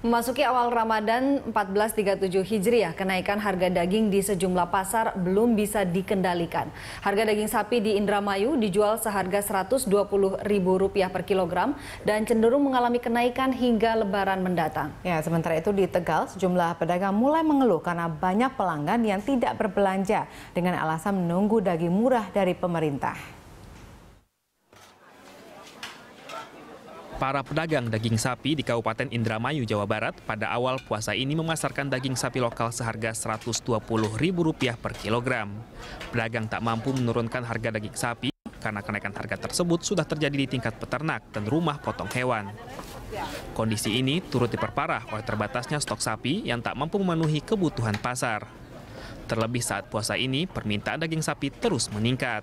Memasuki awal Ramadan 1437 Hijriah, kenaikan harga daging di sejumlah pasar belum bisa dikendalikan. Harga daging sapi di Indramayu dijual seharga Rp120.000 per kilogram dan cenderung mengalami kenaikan hingga Lebaran mendatang. Ya, sementara itu di Tegal, sejumlah pedagang mulai mengeluh karena banyak pelanggan yang tidak berbelanja dengan alasan menunggu daging murah dari pemerintah. Para pedagang daging sapi di Kabupaten Indramayu, Jawa Barat pada awal puasa ini memasarkan daging sapi lokal seharga Rp120.000 per kilogram. Pedagang tak mampu menurunkan harga daging sapi karena kenaikan harga tersebut sudah terjadi di tingkat peternak dan rumah potong hewan. Kondisi ini turut diperparah oleh terbatasnya stok sapi yang tak mampu memenuhi kebutuhan pasar. Terlebih saat puasa ini, permintaan daging sapi terus meningkat.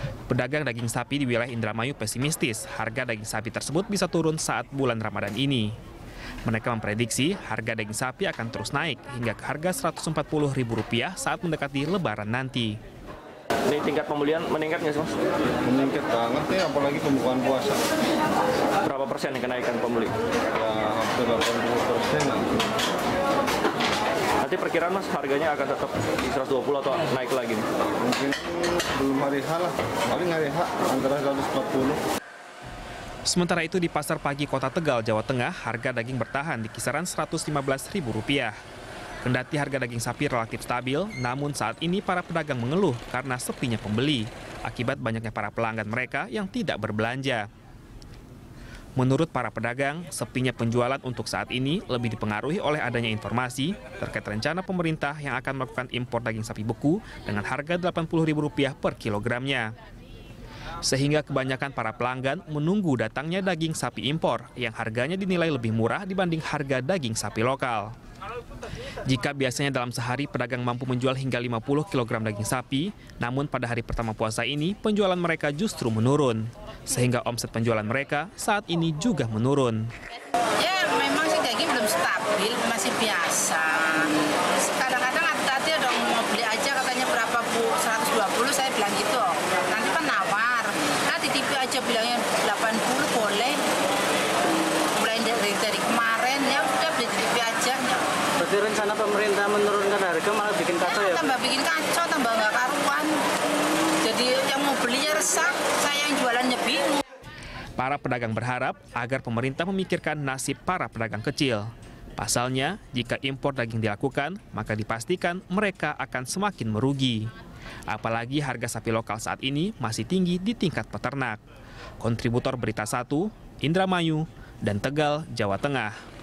Pedagang daging sapi di wilayah Indramayu pesimistis harga daging sapi tersebut bisa turun saat bulan Ramadan ini. Mereka memprediksi harga daging sapi akan terus naik hingga ke harga Rp140.000 saat mendekati Lebaran nanti. Ini tingkat pembelian meningkatnya, Mas? Meningkat banget ya, apalagi pembukaan puasa. Berapa persen yang kenaikan pembeli? Ya, hampir 80%. Nanti perkiraan, Mas, harganya akan tetap di 120 atau naik lagi? Mungkin belum hari H lah, paling hari H antara 140. Sementara itu di Pasar Pagi Kota Tegal, Jawa Tengah, harga daging bertahan di kisaran Rp115.000. Kendati harga daging sapi relatif stabil, namun saat ini para pedagang mengeluh karena sepinya pembeli akibat banyaknya para pelanggan mereka yang tidak berbelanja. Menurut para pedagang, sepinya penjualan untuk saat ini lebih dipengaruhi oleh adanya informasi terkait rencana pemerintah yang akan melakukan impor daging sapi beku dengan harga Rp80.000 per kilogramnya. Sehingga kebanyakan para pelanggan menunggu datangnya daging sapi impor yang harganya dinilai lebih murah dibanding harga daging sapi lokal. Jika biasanya dalam sehari pedagang mampu menjual hingga 50 kg daging sapi, namun pada hari pertama puasa ini penjualan mereka justru menurun. Sehingga omset penjualan mereka saat ini juga menurun. Ya, memang sih daging belum stabil, masih biasa. Kadang-kadang hati-hati dong, mau beli aja katanya berapa Bu, 120, saya bilang gitu. Nanti kan nawar, nanti titip aja bilangnya 80 boleh. Mulai dari kemarin, ya udah beli titip aja. Berarti rencana pemerintah menurunkan harga malah bikin kacau ya? Tambah bikin kacau, tambah nggak karuan. Jadi yang mau belinya resah, saya yang jualannya bingung. Para pedagang berharap agar pemerintah memikirkan nasib para pedagang kecil. Pasalnya, jika impor daging dilakukan, maka dipastikan mereka akan semakin merugi. Apalagi harga sapi lokal saat ini masih tinggi di tingkat peternak. Kontributor BeritaSatu, Indramayu, dan Tegal, Jawa Tengah.